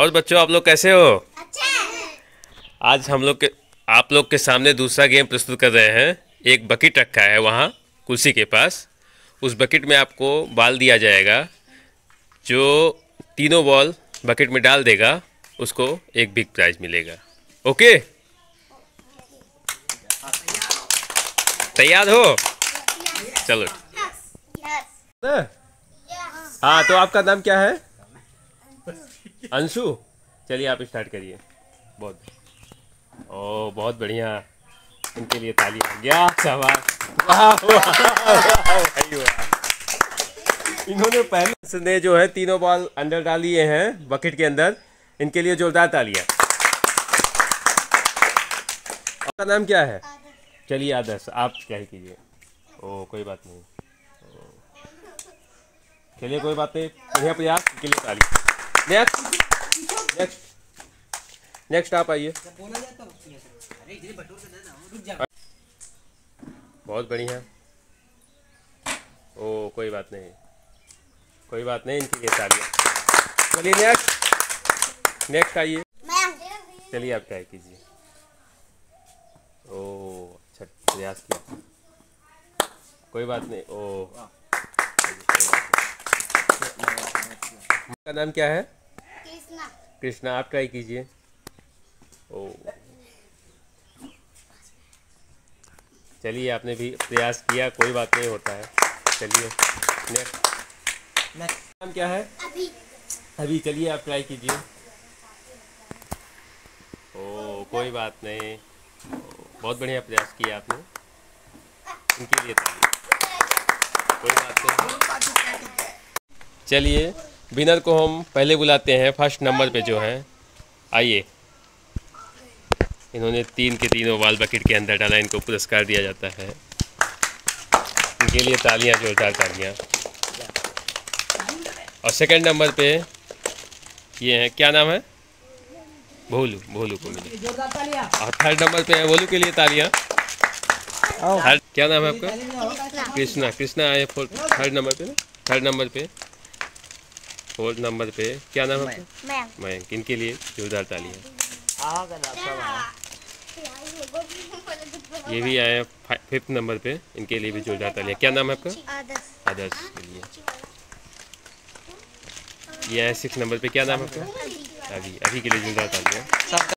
और बच्चों आप लोग कैसे हो? आज हम लोग के आप लोग के सामने दूसरा गेम प्रस्तुत कर रहे हैं। एक बकेट रखा है वहाँ कुर्सी के पास। उस बकेट में आपको बॉल दिया जाएगा, जो तीनों बॉल बकेट में डाल देगा उसको एक बिग प्राइज मिलेगा। ओके, तैयार हो? चलो। हाँ, तो आपका नाम क्या है? अंशु। चलिए आप स्टार्ट करिए। बहुत ओ बहुत बढ़िया, इनके लिए तालियां। क्या शाबाश, वाह वाह। इन्होंने पहले ने जो है तीनों बॉल अंदर डालिए हैं बकेट के अंदर। इनके लिए जोरदार तालियां। आपका नाम क्या है? चलिए आदर्श, आप क्या कीजिए। ओ कोई बात नहीं, चलिए कोई बात नहीं, बढ़िया प्रयास के लिए तालियां। नेक्स्ट नेक्स्ट आप आइए। बहुत बढ़िया। ओ कोई बात नहीं, कोई बात नहीं, इनकी ये तालियां। चलिए नेक्स्ट नेक्स्ट आइए। चलिए आप ट्राई कीजिए। ओ अच्छा प्रयास किया, कोई बात नहीं। ओ आपका नाम क्या है? कृष्णा। कृष्णा, आप ट्राई कीजिए। ओ चलिए, आपने भी प्रयास किया, कोई बात नहीं, होता है। चलिए नेक्स्ट नेक्स्ट नाम क्या है? अभी। अभी, चलिए आप ट्राई कीजिए। ओ कोई बात नहीं, बहुत बढ़िया प्रयास किया आपने, इनके लिए कोई बात नहीं। चलिए विनर को हम पहले बुलाते हैं। फर्स्ट नंबर पे जो है आइए। इन्होंने तीन के तीनों बॉल बकेट के अंदर डाला, इनको पुरस्कार दिया जाता है। इनके लिए तालियां, जोरदार तालियां। और सेकंड नंबर पे ये हैं, क्या नाम है? भोलू। भोलू को मिले। और थर्ड नंबर पे है भोलू, के लिए तालियां। क्या नाम है आपका? कृष्णा। कृष्णा आए थर्ड नंबर पे। थर्ड नंबर पे, फोर्थ नंबर पे क्या नाम है आपका? मयंक। इनके लिए जोरदार तालियां। ये भी आए फिफ्थ नंबर पे, इनके लिए भी जोरदार तालियां। क्या नाम है आपका? आदर्श। के लिए ये आए सिक्स नंबर पे, क्या नाम है आपका? अभी। अभी के लिए जोरदार तालियां।